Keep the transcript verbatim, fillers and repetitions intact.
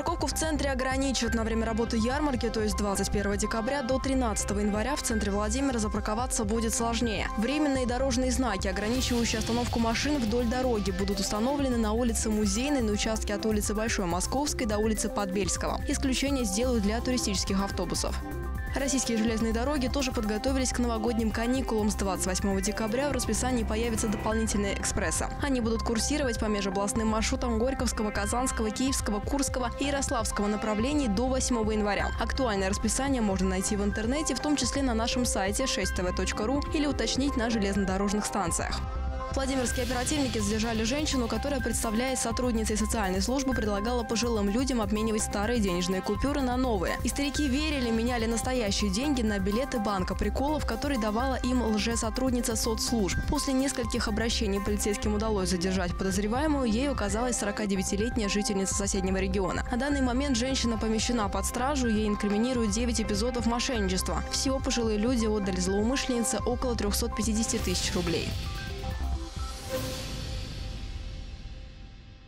Парковку в центре ограничат. На время работы ярмарки, то есть двадцать первого декабря до тринадцатого января, в центре Владимира запарковаться будет сложнее. Временные дорожные знаки, ограничивающие остановку машин вдоль дороги, будут установлены на улице Музейной, на участке от улицы Большой Московской до улицы Подбельского. Исключение сделают для туристических автобусов. Российские железные дороги тоже подготовились к новогодним каникулам. С двадцать восьмого декабря в расписании появятся дополнительные экспрессы. Они будут курсировать по межобластным маршрутам Горьковского, Казанского, Киевского, Курского и Ярославского направлений до восьмого января. Актуальное расписание можно найти в интернете, в том числе на нашем сайте шесть тэ вэ точка ру, или уточнить на железнодорожных станциях. Владимирские оперативники задержали женщину, которая, представляясь сотрудницей социальной службы, предлагала пожилым людям обменивать старые денежные купюры на новые. И старики верили, меняли настоящие деньги на билеты банка приколов, которые давала им лжесотрудница соцслужб. После нескольких обращений полицейским удалось задержать подозреваемую, ею оказалась сорокадевятилетняя жительница соседнего региона. На данный момент женщина помещена под стражу, ей инкриминируют девять эпизодов мошенничества. Всего пожилые люди отдали злоумышленнице около трёхсот пятидесяти тысяч рублей.